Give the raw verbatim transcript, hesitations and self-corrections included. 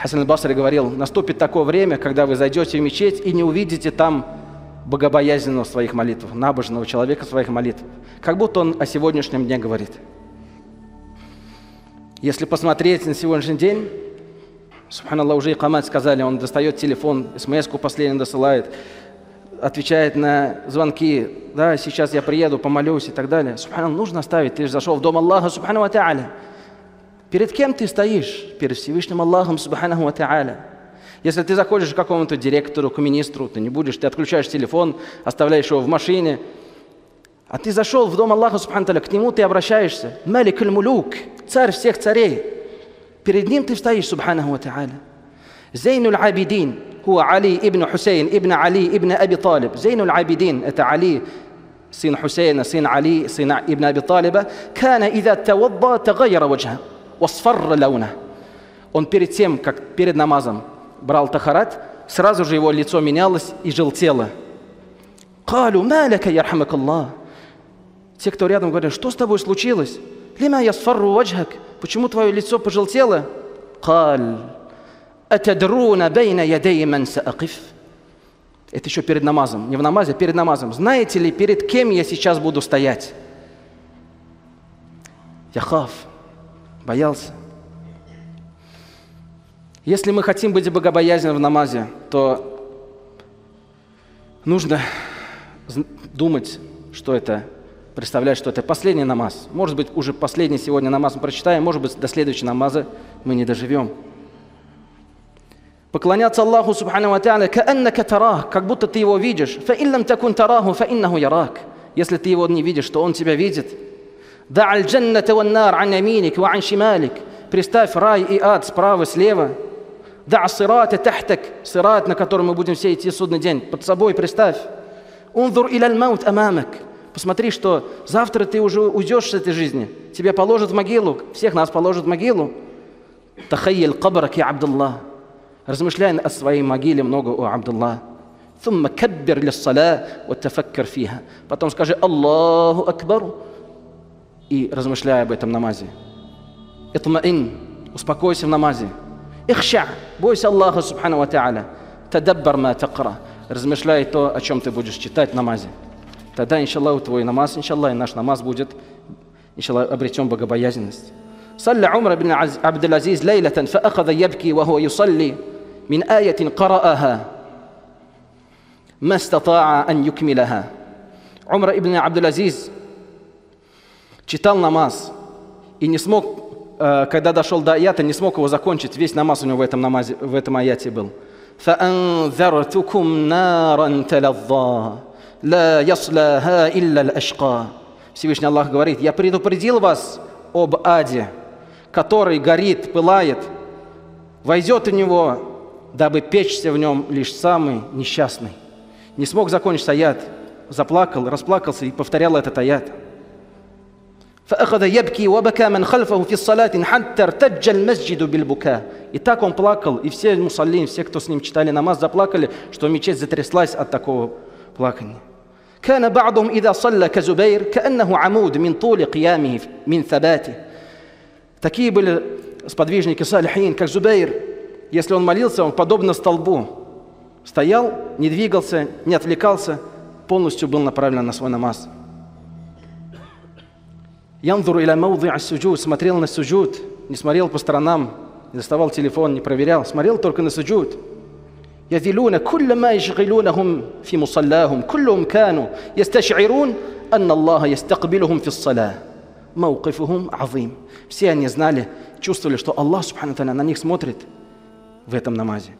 Хасан аль-Басри говорил: наступит такое время, когда вы зайдете в мечеть и не увидите там богобоязненного своих молитв, набожного человека своих молитв. Как будто он о сегодняшнем дне говорит. Если посмотреть на сегодняшний день, субханаллах, уже и камат сказали, он достает телефон, смс-ку последнюю досылает, отвечает на звонки, да, сейчас я приеду, помолюсь и так далее. Субханаллах, нужно оставить, ты же зашел в дом Аллаха, субхану ва та'аля. Перед кем ты стоишь? Перед Всевышним Аллахом, субхану ва та'аля. Если ты заходишь к какому-то директору, к министру, ты не будешь, ты отключаешь телефон, оставляешь его в машине, а ты зашел в дом Аллаха, субхану ва та'аля, к нему ты обращаешься. Малик аль-мулюк, царь всех царей. Перед ним ты стоишь, субхану ва та'аля. Зейнуль-Абидин, хуа Али ибн Хусейн, ибн Али ибн Абиталиб. Зейнуль-Абидин, это Али, сын Хусейна, сын Али, сын ибн Абиталиба. Кана иза тавадда тагайра ваджха, васфарра лауна. Он перед тем, как перед намазом брал тахарат, сразу же его лицо менялось и желтело. Калу маляка ярхамак Аллах. Те, кто рядом, говорят: что с тобой случилось? Лима ясфарру ваджхак. Почему твое лицо пожелтело? Каль. Атадруна бейна ядей ман саакиф. Это еще перед намазом. Не в намазе, а перед намазом. Знаете ли, перед кем я сейчас буду стоять? Я хав. Боялся. Если мы хотим быть богобоязненным в намазе, то нужно думать, что это, представлять, что это последний намаз. Может быть, уже последний сегодня намаз мы прочитаем, может быть, до следующего намаза мы не доживем. Поклоняться Аллаху, субхану ва та'аля, кааннака тарах, как будто ты его видишь. Фаиллам такун тараху, фаиннаху ярак. Если ты его не видишь, то он тебя видит. Да'аль джанната ван нар ан яминик ва ан шималик. Представь рай и ад справа, слева. Да сират и тахтак, сират, на котором мы будем все идти судный день, под собой представь. Унзур иляль маут амамак. Посмотри, что завтра ты уже уйдешь с этой жизни. Тебя положат в могилу, всех нас положат в могилу. Тахайил кабрак я Абдуллах. Размышляй о своей могиле много, о Абдуллах. Сумма каббир лиссала ва тафаккар фиха. Потом скажи Аллаху акбару и размышляй об этом намазе. Итмаин, успокойся в намазе. Ихша, бойся Аллаха, субхану ва та'аля. Тадаббар ма тақра. Размышляй то, о чем ты будешь читать в намазе. Тогда, иншаллах, твой намаз, иншаллах, и наш намаз будет, иншаллах, обретем богобоязненность. Салля Умар ибн Абдул-Азиз лейлатан фаахаза ябки ва хуа юсалли мин аятин карааха ма статаа ан юкмилаха. Умар ибн Абдул-Азиз читал намаз и не смог, когда дошел до аята, не смог его закончить. Весь намаз у него в этом, намазе, в этом аяте был. «Фаанзартукум наран талазза, ла яслаха илля л-ашка». Всевышний Аллах говорит: «Я предупредил вас об аде, который горит, пылает, войдет в него, дабы печься в нем лишь самый несчастный». Не смог закончить аят, заплакал, расплакался и повторял этот аят. И так он плакал, и все мусаллин, все, кто с ним читали намаз, заплакали, что мечеть затряслась от такого плакания. Такие были сподвижники салихин, как Зубейр. Если он молился, он подобно столбу стоял, не двигался, не отвлекался, полностью был направлен на свой намаз. Янзуру иля маудиа суджуд, смотрел на суджуд, не смотрел по сторонам, не доставал телефон, не проверял, смотрел только на суджуд. Язилуна кулла ма ишгилунахум фи мусаллахум, куллум кану ясташирун анна Аллаха ястакбилухум фи ссалах. Мауқифухум азим. Все они знали, чувствовали, что Аллах, субхану ва та'аля, на них смотрит в этом намазе.